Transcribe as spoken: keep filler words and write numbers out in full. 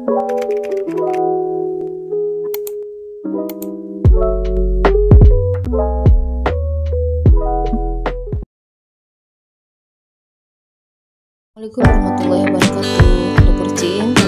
Assalamualaikum warahmatullahi wabarakatuh. Udah percin.